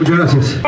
Muchas gracias.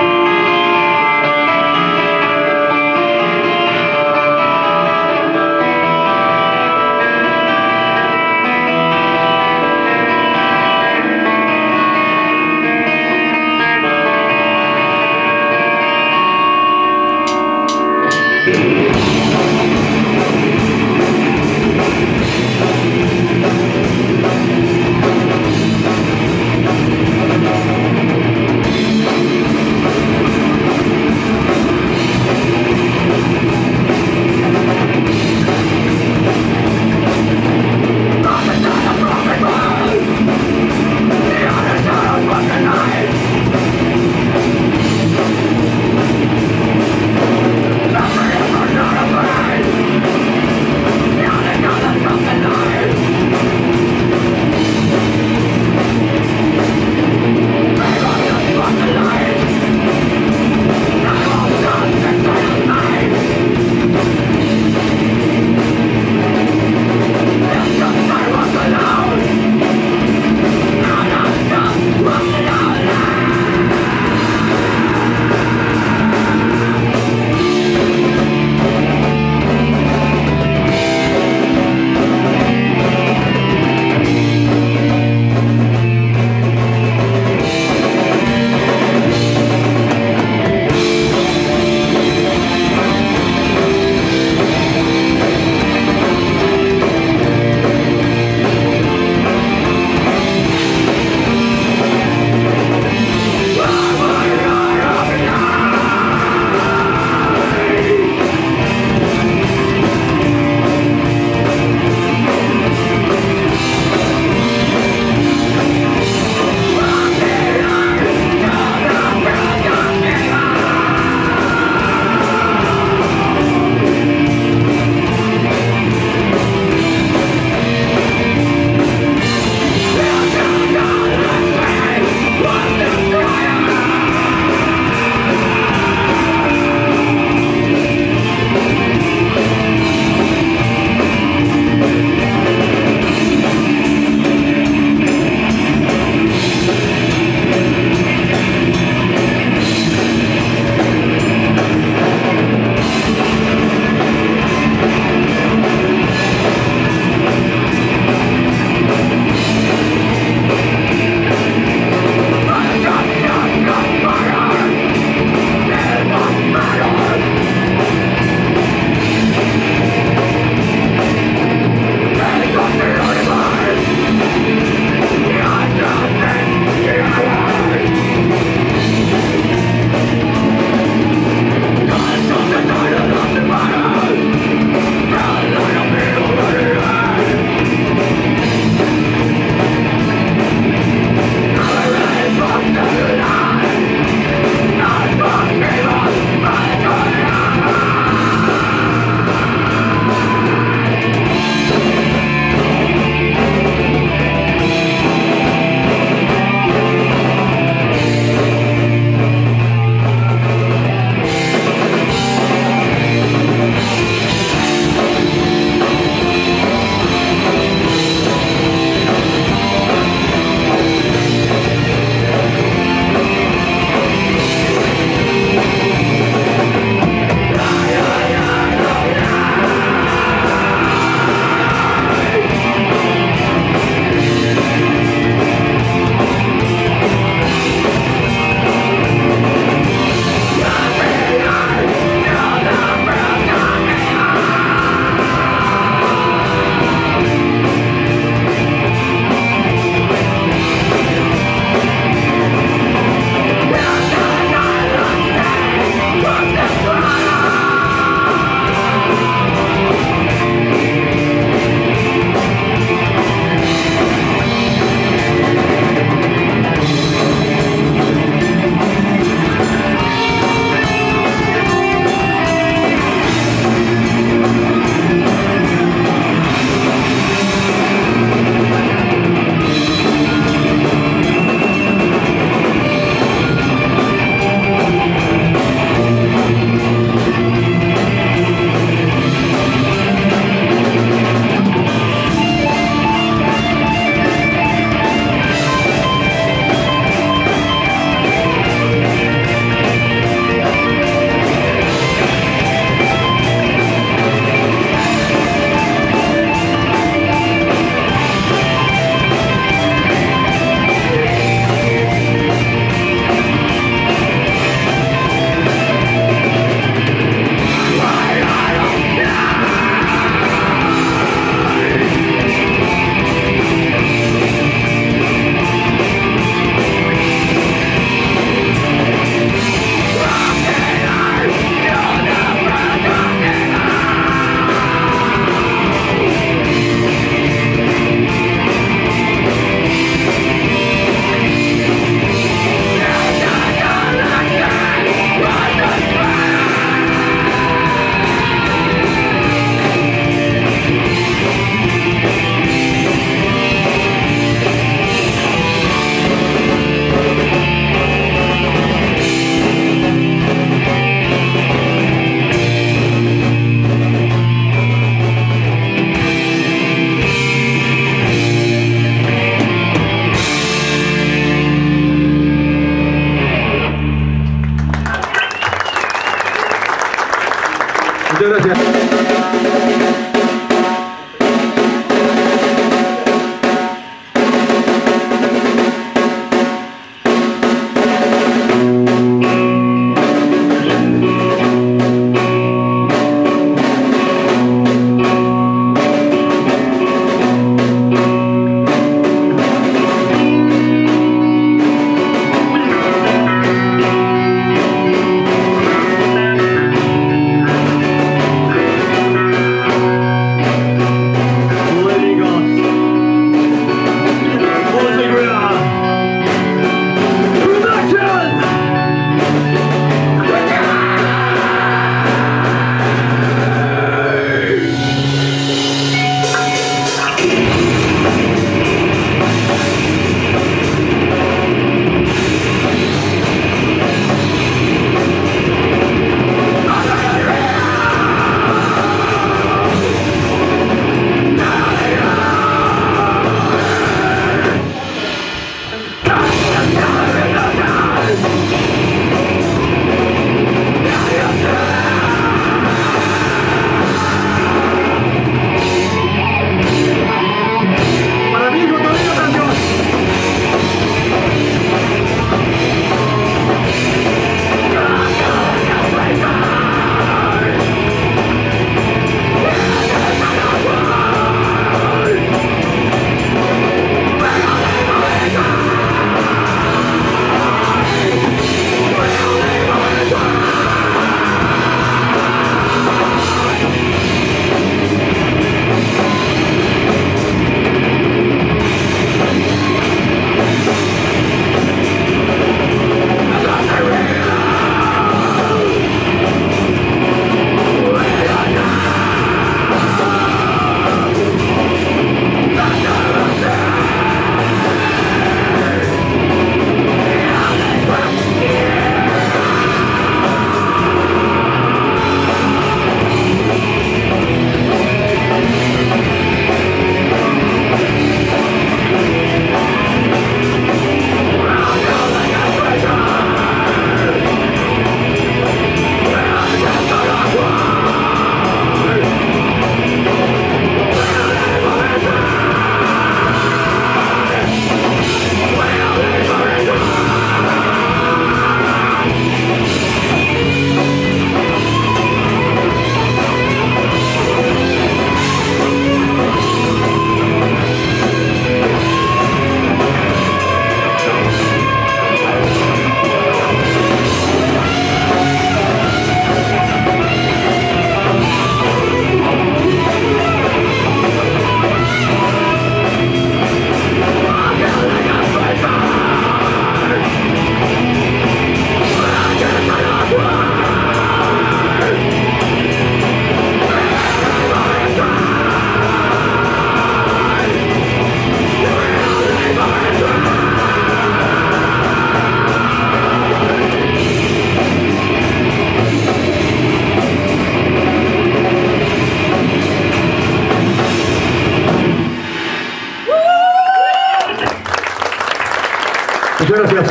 Muchas gracias.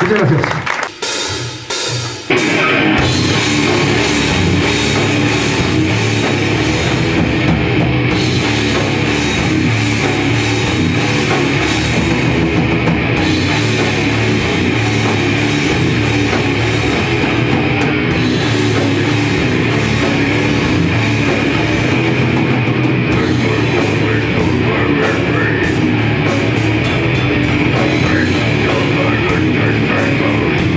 Muchas gracias. Thank you.